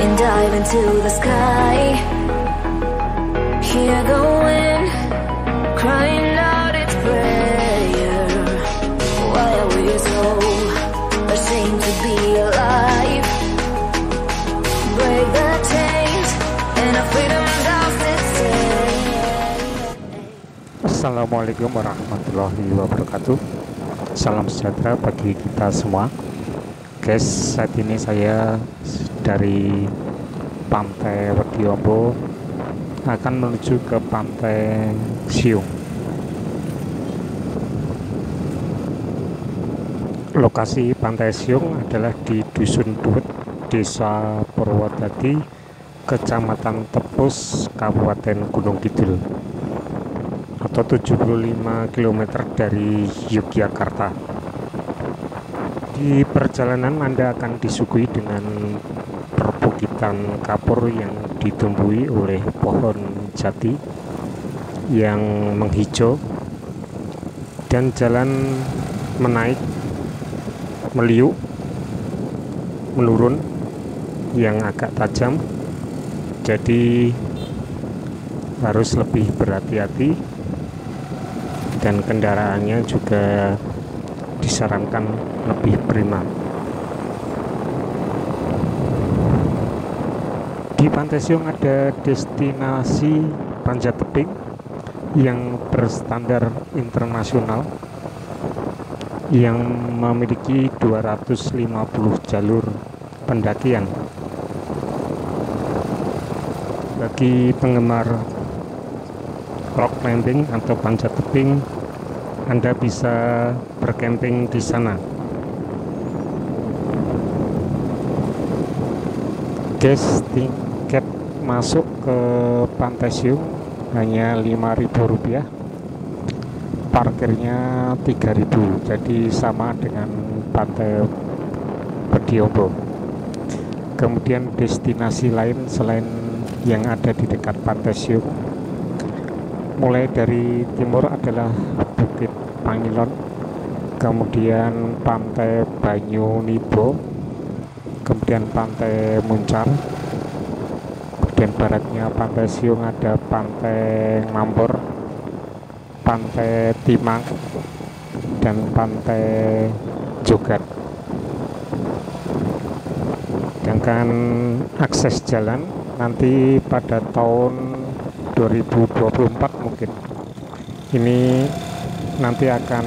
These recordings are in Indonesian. and dive into the sky. Hear the wind crying out its prayer. Why are we so ashamed to be alive? Break the chains and our freedom does this day. Assalamualaikum warahmatullahi wabarakatuh. Salam sejahtera bagi kita semua. Guys, saat ini saya dari Pantai Wediombo akan menuju ke Pantai Siung. Lokasi Pantai Siung adalah di Dusun Duwet, Desa Purwodadi, Kecamatan Tepus, Kabupaten Gunungkidul, atau 75 km dari Yogyakarta. Di perjalanan Anda akan disuguhi dengan perbukitan kapur yang ditumbuhi oleh pohon jati yang menghijau, dan jalan menaik, meliuk, menurun yang agak tajam, jadi harus lebih berhati-hati, dan kendaraannya juga disarankan lebih prima. Di Pantai Siung ada destinasi panjat tebing yang berstandar internasional yang memiliki 250 jalur pendakian. Bagi penggemar rock climbing atau panjat tebing, Anda bisa berkemping di sana. Guys, tiket masuk ke Pantai Siung hanya Rp5.000. Parkirnya Rp3.000. Jadi sama dengan Pantai Wediombo. Kemudian destinasi lain selain yang ada di dekat Pantai Siung, mulai dari timur adalah Bukit Pangilon, kemudian Pantai Banyu Nibo, kemudian Pantai Muncar, kemudian baratnya Pantai Siung ada Pantai Mampur, Pantai Timang, dan Pantai Jogat. Sedangkan akses jalan nanti pada tahun 2024 mungkin ini nanti akan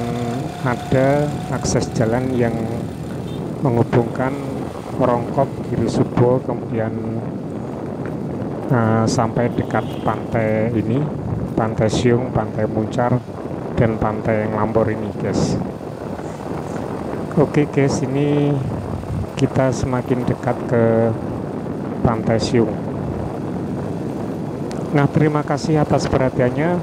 ada akses jalan yang menghubungkan Rongkop, Girisubo, kemudian sampai dekat pantai ini, Pantai Siung, Pantai Muncar, dan Pantai Nglambor ini, guys. Oke, guys, ini kita semakin dekat ke Pantai Siung. Nah, terima kasih atas perhatiannya.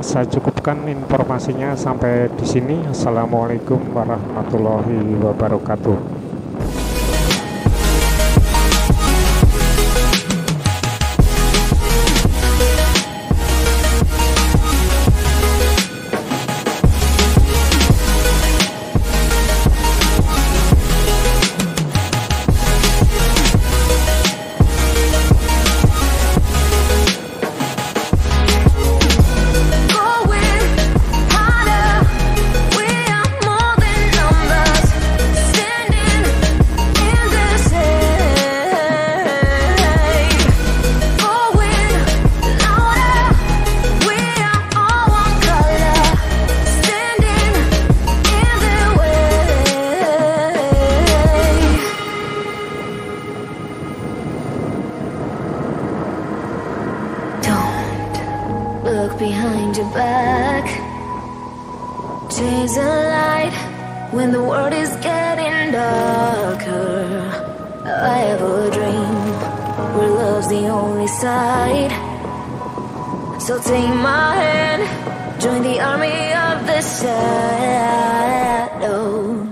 Saya cukupkan informasinya sampai di sini. Assalamualaikum warahmatullahi wabarakatuh. Behind your back, chase a light when the world is getting darker. I have a dream where love's the only side. So take my hand, join the army of the shadow.